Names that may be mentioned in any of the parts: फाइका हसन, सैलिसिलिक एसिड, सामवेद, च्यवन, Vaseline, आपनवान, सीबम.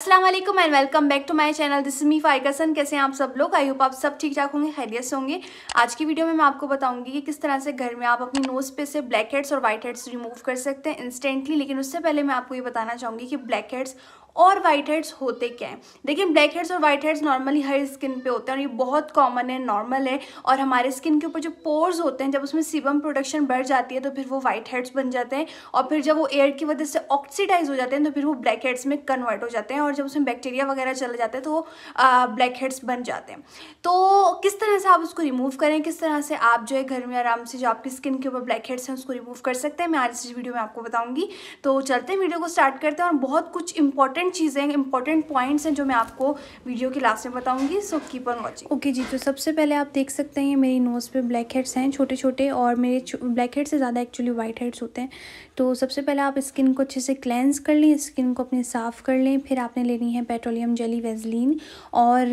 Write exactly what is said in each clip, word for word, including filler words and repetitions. अस्सलामुअलैकुम and welcome back to my channel. This is me फाइका हसन। कैसे हैं आप सब लोग? आई होप आप सब ठीक ठाक होंगे, खैरियत से होंगे। आज की वीडियो में मैं आपको बताऊंगी कि किस तरह से घर में आप अपनी नोज़ पे से ब्लैक हेड्स और वाइट हेड्स रिमूव कर सकते हैं इंस्टेंटली। लेकिन उससे पहले मैं आपको ये बताना चाहूँगी कि ब्लैक हेड्स और वाइट हेड्स होते क्या हैं। देखिए, ब्लैक हेड्स और वाइट हेड्स नॉर्मली हर स्किन पे होते हैं और ये बहुत कॉमन है, नॉर्मल है। और हमारे स्किन के ऊपर जो पोर्स होते हैं, जब उसमें सीबम प्रोडक्शन बढ़ जाती है तो फिर वो वाइट हेड्स बन जाते हैं, और फिर जब वो एयर की वजह से ऑक्सीडाइज हो जाते हैं तो फिर वो ब्लैक हेड्स में कन्वर्ट हो जाते हैं, और जब उसमें बैक्टीरिया वगैरह चले जाते हैं तो वो ब्लैक हेड्स बन जाते हैं। तो किस तरह से आप उसको रिमूव करें, किस तरह से आप जो है घर में आराम से जो आपकी स्किन के ऊपर ब्लैक हेड्स हैं उसको रिमूव कर सकते हैं, मैं आज इस वीडियो में आपको बताऊँगी। तो चलते हैं, वीडियो को स्टार्ट करते हैं। और बहुत कुछ इंपॉर्टेंट चीज़ें, इंपॉर्टेंट पॉइंट्स हैं जो मैं आपको वीडियो के लास्ट में बताऊंगी। So keep on watching. Okay जी, तो सबसे पहले आप देख सकते हैं ये मेरी नोज़ पे ब्लैक हेड्स हैं, छोटे छोटे, और मेरे ब्लैक हेड से ज़्यादा एक्चुअली वाइट हेड्स होते हैं। तो सबसे पहले आप स्किन को अच्छे से क्लेंस कर लें, स्किन को अपनी साफ़ कर लें। फिर आपने लेनी है पेट्रोलियम जेली वैसलीन, और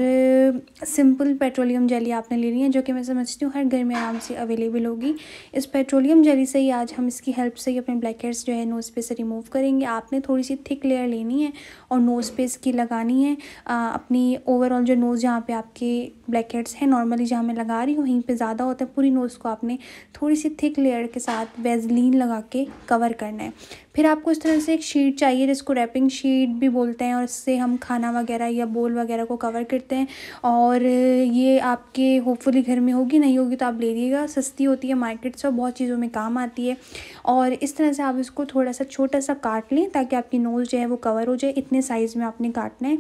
सिंपल पेट्रोलियम जेली आपने लेनी है जो कि मैं समझती हूँ हर घर में आराम से अवेलेबल होगी। इस पेट्रोलियम जेली से ही आज हम इसकी हेल्प से ही अपने ब्लैक हेड्स जो है नोज़ पे से रिमूव करेंगे। आपने थोड़ी सी थिक लेयर लेनी है और नोज़ पे इसकी लगानी है आ, अपनी ओवरऑल जो नोज़ जहाँ पे आपके ब्लैक हेड्स हैं नॉर्मली जहाँ मैं लगा रही हूँ वहीं पे ज़्यादा होता है। पूरी नोज़ को आपने थोड़ी सी थिक लेयर के साथ वैसलीन लगा के कवर करना है। फिर आपको इस तरह से एक शीट चाहिए जिसको रैपिंग शीट भी बोलते हैं, और इससे हम खाना वगैरह या बोल वगैरह को कवर करते हैं। और ये आपके होपफुली घर में होगी, नहीं होगी तो आप ले लीजिएगा, सस्ती होती है मार्केट से और बहुत चीज़ों में काम आती है। और इस तरह से आप इसको थोड़ा सा छोटा सा काट लें ताकि आपकी नोज़ जो है वो कवर हो जाए। इतने साइज़ में आपने काटना है।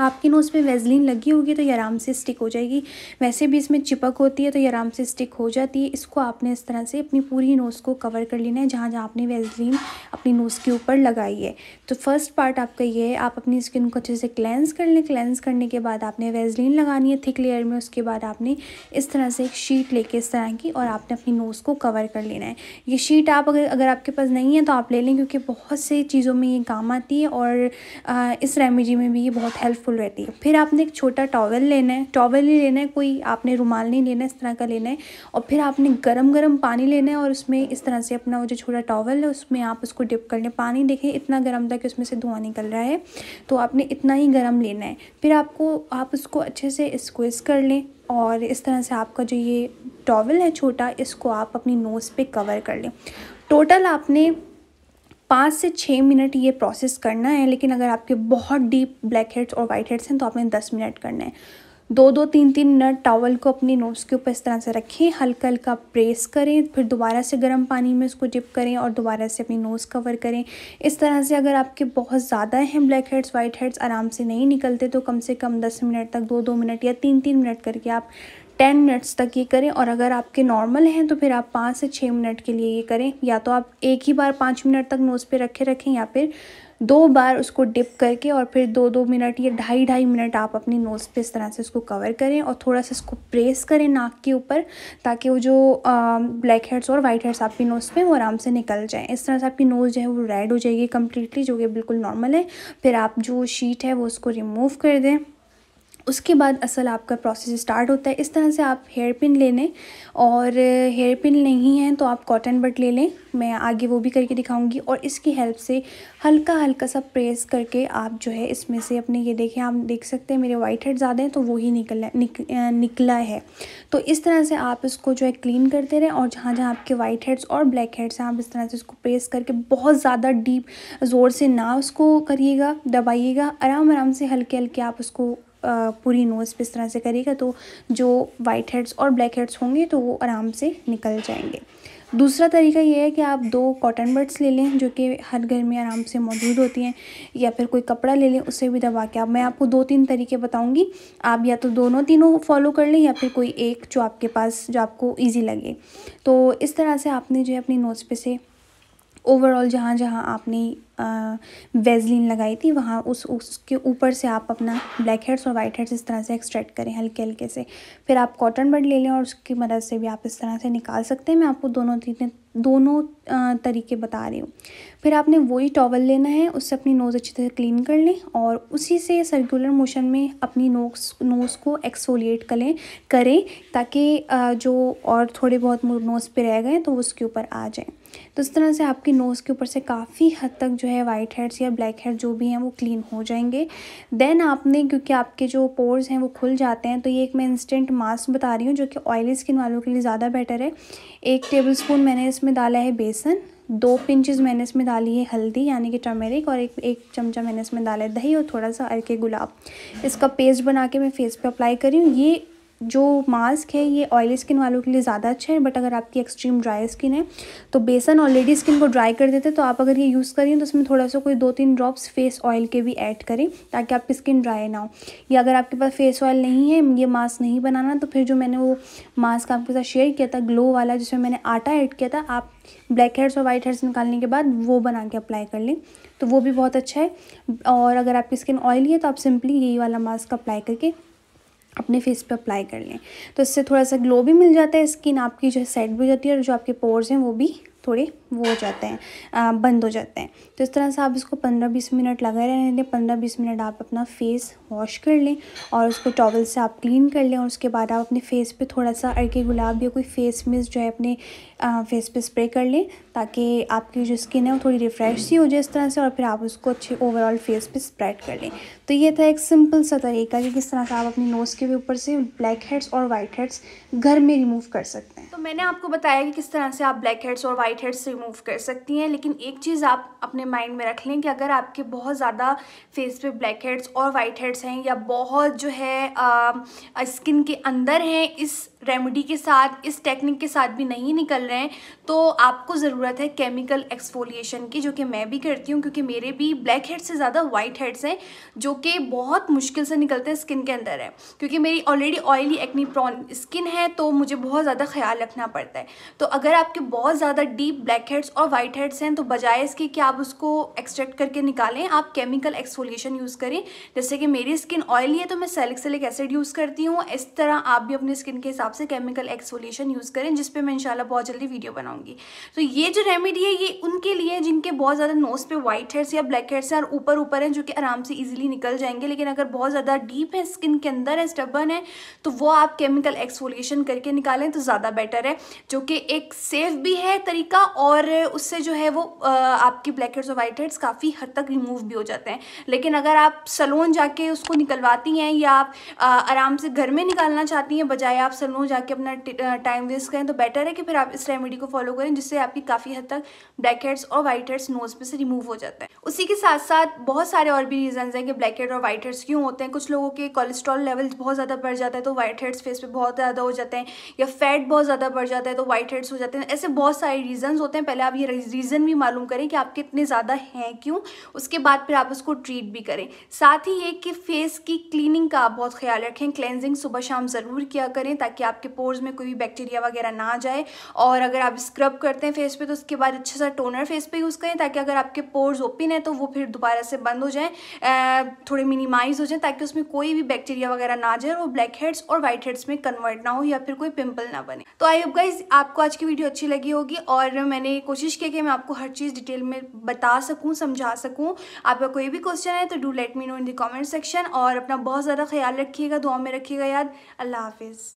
आपकी नोज़ पे वैसलीन लगी होगी तो ये आराम से स्टिक हो जाएगी, वैसे भी इसमें चिपक होती है तो ये आराम से स्टिक हो जाती है। इसको आपने इस तरह से अपनी पूरी नोज़ को कवर कर लेना है जहाँ जहाँ आपने वैसलीन अपनी नोज़ के ऊपर लगाई है। तो फर्स्ट पार्ट आपका ये है, आप अपनी स्किन को अच्छे से क्लेंस कर लें। क्लेंस करने के बाद आपने वैसलीन लगानी है थिक लेयर में। उसके बाद आपने इस तरह से एक शीट लेके इस तरह की, और आपने अपनी नोज़ को कवर कर लेना है। ये शीट आप अगर अगर आपके पास नहीं है तो आप ले लें, क्योंकि बहुत से चीज़ों में ये काम आती है और इस रेमेडी में भी ये बहुत हेल्प फुल रहती है। फिर आपने एक छोटा टॉवल लेना है, टॉवल ही लेना है, कोई आपने रुमाल नहीं लेना है, इस तरह का लेना है। और फिर आपने गरम गरम पानी लेना है और उसमें इस तरह से अपना वो जो छोटा टॉवल है उसमें आप उसको डिप कर लें। पानी देखें इतना गर्म था कि उसमें से धुआं निकल रहा है, तो आपने इतना ही गर्म लेना है। फिर आपको आप उसको अच्छे से स्क्वीज़ कर लें, और इस तरह से आपका जो ये टॉवल है छोटा, इसको आप अपनी नोज़ पर कवर कर लें। टोटल आपने पाँच से छः मिनट ये प्रोसेस करना है, लेकिन अगर आपके बहुत डीप ब्लैक हेड्स और वाइट हेड्स हैं तो आपने दस मिनट करना है। दो दो तीन तीन मिनट टॉवल को अपनी नोज़ के ऊपर इस तरह से रखें, हल्का हल्का प्रेस करें, फिर दोबारा से गर्म पानी में उसको डिप करें और दोबारा से अपनी नोज़ कवर करें। इस तरह से अगर आपके बहुत ज़्यादा हैं ब्लैक हेड्स वाइट हेड्स आराम से नहीं निकलते तो कम से कम दस मिनट तक दो दो मिनट या तीन तीन मिनट करके आप टेन मिनट्स तक ये करें। और अगर आपके नॉर्मल हैं तो फिर आप पाँच से छः मिनट के लिए ये करें। या तो आप एक ही बार पाँच मिनट तक नोज़ पे रखे रखें, या फिर दो बार उसको डिप करके और फिर दो दो मिनट या ढाई ढाई मिनट आप अपनी नोज़ पे इस तरह से उसको कवर करें, और थोड़ा सा इसको प्रेस करें नाक के ऊपर ताकि वो जो ब्लैक हेड्स और वाइट हेड्स आपकी नोज़ पे वो आराम से निकल जाएँ। इस तरह से आपकी नोज़ जो है वो रेड हो जाएगी कम्प्लीटली, जो कि बिल्कुल नॉर्मल है। फिर आप जो शीट है वो उसको रिमूव कर दें। उसके बाद असल आपका प्रोसेस स्टार्ट होता है। इस तरह से आप हेयर पिन ले लें, और हेयर पिन नहीं है तो आप कॉटन बट ले लें, मैं आगे वो भी करके दिखाऊंगी। और इसकी हेल्प से हल्का हल्का सा प्रेस करके आप जो है इसमें से अपने, ये देखें, आप देख सकते हैं मेरे वाइट हेड ज़्यादा हैं तो वही निकला निक, निकला है। तो इस तरह से आप इसको जो है क्लीन करते रहें, और जहाँ जहाँ आपके वाइट हेड्स और ब्लैक हेड्स हैं आप इस तरह से इसको प्रेस करके, बहुत ज़्यादा डीप ज़ोर से ना उसको करिएगा, दबाइएगा, आराम आराम से हल्के हल्के आप उसको पूरी नोज़ पे इस तरह से करिएगा, तो जो वाइट हेड्स और ब्लैक हेड्स होंगे तो वो आराम से निकल जाएंगे। दूसरा तरीका ये है कि आप दो कॉटन बड्स ले लें जो कि हर घर में आराम से मौजूद होती हैं, या फिर कोई कपड़ा ले लें उसे भी दबा के आप, मैं आपको दो तीन तरीके बताऊंगी, आप या तो दोनों तीनों फॉलो कर लें या फिर कोई एक जो आपके पास जो आपको ईजी लगे। तो इस तरह से आपने जो है अपनी नोज़ पे से ओवरऑल जहाँ जहाँ आपने वैसलीन लगाई थी वहाँ उस उसके ऊपर से आप अपना ब्लैक हेड्स और वाइट हेड्स इस तरह से एक्सट्रैक्ट करें हल्के हल्के से। फिर आप कॉटन बड ले लें और उसकी मदद से भी आप इस तरह से निकाल सकते हैं। मैं आपको दोनों तीन दोनों तरीके बता रही हूँ। फिर आपने वही टॉवल लेना है, उससे अपनी नोज़ अच्छी तरह क्लीन कर लें, और उसी से सर्कुलर मोशन में अपनी नोज़ नोज़ को एक्सफोलिएट करें करें ताकि जो और थोड़े बहुत नोज़ पे रह गए तो उसके ऊपर आ जाए। तो इस तरह से आपकी नोज़ के ऊपर से काफ़ी हद तक जो है वाइट हेड्स या ब्लैक हेड्स जो भी हैं वो क्लीन हो जाएंगे। देन आपने, क्योंकि आपके जो पोर्स हैं वो खुल जाते हैं, तो ये एक मैं इंस्टेंट मास्क बता रही हूँ जो कि ऑयली स्किन वालों के लिए ज़्यादा बेटर है। एक टेबलस्पून मैंने इसमें डाला है बेसन, दो पिंचेस मैंने इसमें डाली है हल्दी यानी कि टर्मेरिक, और एक एक चमचा मैंने इसमें डाला है दही और थोड़ा सा अरके गुलाब। इसका पेस्ट बना के मैं फेस पे अप्लाई करी हूँ। ये जो मास्क है ये ऑयली स्किन वालों के लिए ज़्यादा अच्छा है, बट अगर आपकी एक्सट्रीम ड्राई स्किन है तो बेसन ऑलरेडी स्किन को ड्राई कर देते हैं, तो आप अगर ये यूज़ करें तो इसमें थोड़ा सा कोई दो तीन ड्रॉप्स फेस ऑयल के भी ऐड करें ताकि आपकी स्किन ड्राई ना हो। या अगर आपके पास फेस ऑयल नहीं है, ये मास्क नहीं बनाना, तो फिर जो मैंने वो मास्क आपके साथ शेयर किया था ग्लो वाला जिसमें मैंने आटा ऐड किया था, आप ब्लैक हेड्स और वाइट हेड्स निकालने के बाद वो बना के अप्लाई कर लें तो वो भी बहुत अच्छा है। और अगर आपकी स्किन ऑयली है तो आप सिंपली यही वाला मास्क अप्लाई करके अपने फेस पे अप्लाई कर लें, तो इससे थोड़ा सा ग्लो भी मिल जाता है, स्किन आपकी जो है सेट भी हो जाती है और जो आपके पोर्स हैं वो भी थोड़े वो हो जाते हैं, आ, बंद हो जाते हैं। तो इस तरह से आप इसको पंद्रह बीस मिनट लगा रहने दें। पंद्रह बीस मिनट आप अपना फेस वॉश कर लें और उसको टॉवल से आप क्लीन कर लें, और उसके बाद आप अपने फेस पे थोड़ा सा अरके गुलाब या कोई फेस मिस्ट जो है अपने आ, फेस पे स्प्रे कर लें ताकि आपकी जो स्किन है वो थोड़ी रिफ़्रेश सी हो जाए इस तरह से, और फिर आप उसको अच्छे ओवरऑल फेस पर स्प्रेड कर लें। तो ये था एक सिंपल सा तरीका कि किस तरह से आप अपनी नोज़ के ऊपर से ब्लैक हेड्स और वाइट हेड्स घर में रिमूव कर सकते हैं। तो मैंने आपको बताया कि किस तरह से आप ब्लैक हेड्स और वाइट हेड्स रिमूव कर सकती हैं, लेकिन एक चीज़ आप अपने माइंड में रख लें कि अगर आपके बहुत ज़्यादा फेस पे ब्लैक हेड्स और वाइट हेड्स हैं या बहुत जो है आ, स्किन के अंदर हैं, इस रेमेडी के साथ, इस टेक्निक के साथ भी नहीं निकल रहे हैं, तो आपको ज़रूरत है केमिकल एक्सफोलिएशन की, जो कि मैं भी करती हूँ क्योंकि मेरे भी ब्लैक हेड्स से ज़्यादा वाइट हेड्स हैं जो कि बहुत मुश्किल से निकलते हैं, स्किन के अंदर है। क्योंकि मेरी already oily acne prone skin है तो मुझे बहुत ज़्यादा ख्याल रखना पड़ता है। तो अगर आपके बहुत ज़्यादा डीप ब्लैक हेड्स और वाइट हेड्स हैं तो बजाय इसके कि आप उसको एक्सट्रैक्ट करके निकालें, आप केमिकल एक्सफोलिएशन यूज़ करें। जैसे कि मेरी स्किन ऑयली है तो मैं सैलिसिलिक एसिड यूज़ करती हूँ, इस तरह आप भी अपने स्किन के हिसाब से केमिकल एक्सफोलिएशन यूज़ करें, जिस पे मैं इंशाल्लाह बहुत जल्दी वीडियो बनाऊंगी। तो ये जो रेमेडी है ये उनके लिए है जिनके बहुत ज़्यादा नोज़ पे वाइट हेड्स या ब्लैक हेड्स हैं और ऊपर ऊपर हैं जो कि आराम से इजीली निकल जाएंगे, लेकिन अगर बहुत ज़्यादा डीप है, स्किन के अंदर है, स्टबर्न है, तो वो आप केमिकल एक्सफोलिएशन करके निकालें तो ज़्यादा बेटर है, जो कि एक सेफ़ भी है तरीका और उससे जो है वो आपकी ब्लैक हेड्स और वाइट हेड्स काफ़ी हद तक रिमूव भी हो जाते हैं। लेकिन अगर आप सैलून जाके उसको निकलवाती हैं या आप आराम से घर में निकालना चाहती हैं, बजाय आप सैलून जाके अपना टाइम वेस्ट करें, तो बेटर है कि फिर आप इस रेमेडी को फॉलो करें, जिससे आपकी काफ़ी हद तक ब्लैक हेड्स और वाइट हेड्स नोज़ पे से रिमूव हो जाता है। उसी के साथ साथ बहुत सारे और भी रीजंस हैं कि ब्लैक हेड और वाइट हेड्स क्यों होते हैं। कुछ लोगों के कोलेस्ट्रॉल लेवल्स बहुत ज़्यादा बढ़ जाता है तो वाइट हेड्स फेस पे बहुत ज़्यादा हो जाते हैं, या फैट बहुत ज़्यादा बढ़ जाता है तो वाइट हेड्स हो जाते हैं। ऐसे बहुत सारे रीजंस होते हैं। पहले आप ये रीज़न भी मालूम करें कि आपके इतने ज़्यादा हैं क्यों, उसके बाद फिर आप उसको ट्रीट भी करें। साथ ही ये कि फेस की क्लीनिंग का आप बहुत ख्याल रखें, क्लेंजिंग सुबह शाम ज़रूर किया करें ताकि आपके पोर्स में कोई भी बैक्टीरिया वगैरह ना जाए। और अगर आप स्क्रब करते हैं फेस पे तो उसके बाद अच्छे सा टोनर फेस पे यूज़ करें ताकि अगर आपके पोर्स ओपन है तो वो फिर दोबारा से बंद हो जाएं, थोड़े मिनिमाइज़ हो जाएं ताकि उसमें कोई भी बैक्टीरिया वगैरह ना जाए और वो ब्लैक हेड्स और वाइट हेड्स में कन्वर्ट ना हो या फिर कोई पिंपल ना बने। तो आई होप गाइज आपको आज की वीडियो अच्छी लगी होगी और मैंने कोशिश की कि मैं आपको हर चीज़ डिटेल में बता सकूँ, समझा सकूँ। आपका कोई भी क्वेश्चन है तो do let me know in the comment section, और अपना बहुत ज़्यादा ख्याल रखिएगा, दुआ में रखिएगा याद। अल्लाह हाफिज़।